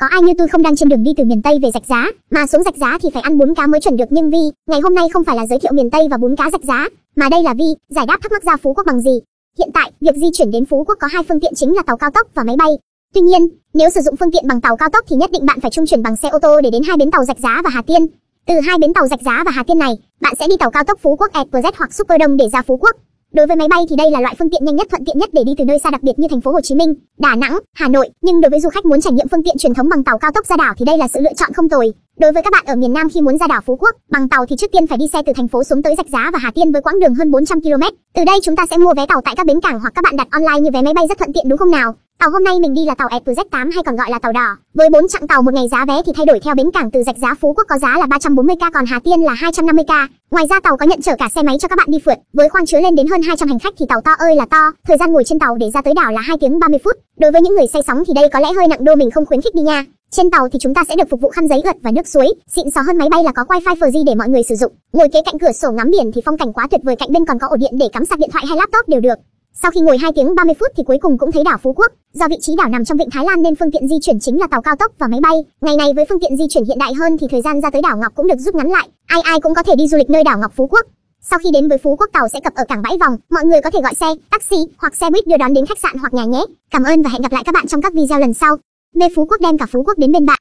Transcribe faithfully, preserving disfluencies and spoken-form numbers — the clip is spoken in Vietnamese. Có ai như tôi không đang trên đường đi từ miền Tây về Rạch Giá, mà xuống Rạch Giá thì phải ăn bún cá mới chuẩn được. Nhưng Vy, ngày hôm nay không phải là giới thiệu miền Tây và bún cá Rạch Giá, mà đây là Vy, giải đáp thắc mắc ra Phú Quốc bằng gì. Hiện tại, việc di chuyển đến Phú Quốc có hai phương tiện chính là tàu cao tốc và máy bay. Tuy nhiên, nếu sử dụng phương tiện bằng tàu cao tốc thì nhất định bạn phải trung chuyển bằng xe ô tô để đến hai bến tàu Rạch Giá và Hà Tiên. Từ hai bến tàu Rạch Giá và Hà Tiên này, bạn sẽ đi tàu cao tốc Phú Quốc Express hoặc Superdome để ra Phú Quốc. Đối với máy bay thì đây là loại phương tiện nhanh nhất, thuận tiện nhất để đi từ nơi xa, đặc biệt như thành phố Hồ Chí Minh, Đà Nẵng, Hà Nội. Nhưng đối với du khách muốn trải nghiệm phương tiện truyền thống bằng tàu cao tốc ra đảo thì đây là sự lựa chọn không tồi. Đối với các bạn ở miền Nam khi muốn ra đảo Phú Quốc bằng tàu thì trước tiên phải đi xe từ thành phố xuống tới Rạch Giá và Hà Tiên với quãng đường hơn bốn trăm ki lô mét. Từ đây chúng ta sẽ mua vé tàu tại các bến cảng hoặc các bạn đặt online như vé máy bay, rất thuận tiện đúng không nào? Tàu hôm nay mình đi là tàu ép zét tám hay còn gọi là tàu đỏ. Với bốn chặng tàu một ngày, giá vé thì thay đổi theo bến cảng. Từ Rạch Giá Phú Quốc có giá là ba trăm bốn mươi k, còn Hà Tiên là hai trăm năm mươi k. Ngoài ra tàu có nhận chở cả xe máy cho các bạn đi phượt. Với khoang chứa lên đến hơn hai trăm hành khách thì tàu to ơi là to. Thời gian ngồi trên tàu để ra tới đảo là hai tiếng ba mươi phút. Đối với những người say sóng thì đây có lẽ hơi nặng đô, mình không khuyến khích đi nha. Trên tàu thì chúng ta sẽ được phục vụ khăn giấy ướt và nước suối. Xịn sò hơn máy bay là có wifi four G để mọi người sử dụng. Ngồi kế cạnh cửa sổ ngắm biển thì phong cảnh quá tuyệt vời, cạnh bên còn có ổ điện để cắm sạc điện thoại hay laptop đều được. Sau khi ngồi hai tiếng ba mươi phút thì cuối cùng cũng thấy đảo Phú Quốc. Do vị trí đảo nằm trong vịnh Thái Lan nên phương tiện di chuyển chính là tàu cao tốc và máy bay. Ngày này với phương tiện di chuyển hiện đại hơn thì thời gian ra tới đảo Ngọc cũng được rút ngắn lại. Ai ai cũng có thể đi du lịch nơi đảo Ngọc Phú Quốc. Sau khi đến với Phú Quốc, tàu sẽ cập ở cảng Bãi Vòng. Mọi người có thể gọi xe, taxi hoặc xe buýt đưa đón đến khách sạn hoặc nhà nhé. Cảm ơn và hẹn gặp lại các bạn trong các video lần sau. Mê Phú Quốc đem cả Phú Quốc đến bên bạn.